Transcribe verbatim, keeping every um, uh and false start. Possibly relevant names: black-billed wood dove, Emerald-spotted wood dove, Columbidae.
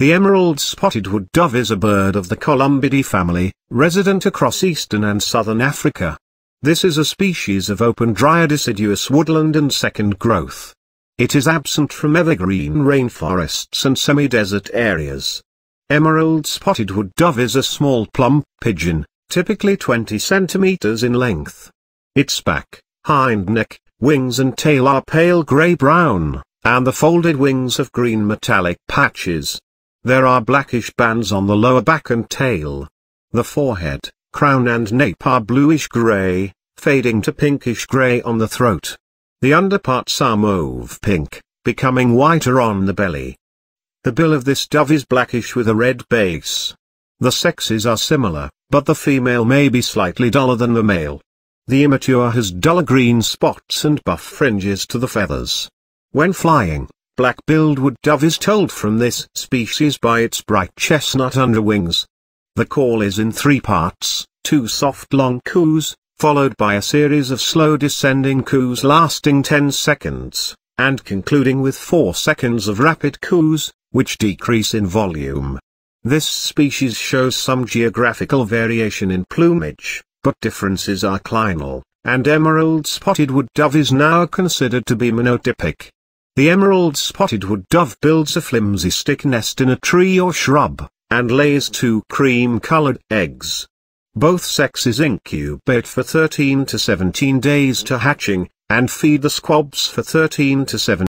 The emerald-spotted wood dove is a bird of the Columbidae family, resident across eastern and southern Africa. This is a species of open dry deciduous woodland and second growth. It is absent from evergreen rainforests and semi-desert areas. Emerald-spotted wood dove is a small plump pigeon, typically twenty centimeters in length. Its back, hind neck, wings and tail are pale grey-brown, and the folded wings have green metallic patches. There are blackish bands on the lower back and tail. The forehead, crown and nape are bluish-grey, fading to pinkish-grey on the throat. The underparts are mauve pink, becoming whiter on the belly. The bill of this dove is blackish with a red base. The sexes are similar, but the female may be slightly duller than the male. The immature has duller green spots and buff fringes to the feathers. When flying, black-billed wood dove is told from this species by its bright chestnut underwings. The call is in three parts, two soft long coos, followed by a series of slow descending coos lasting ten seconds, and concluding with four seconds of rapid coos, which decrease in volume. This species shows some geographical variation in plumage, but differences are clinal, and emerald-spotted wood dove is now considered to be monotypic. The emerald-spotted wood dove builds a flimsy stick nest in a tree or shrub, and lays two cream-colored eggs. Both sexes incubate for thirteen to seventeen days to hatching, and feed the squabs for thirteen to seventeen days.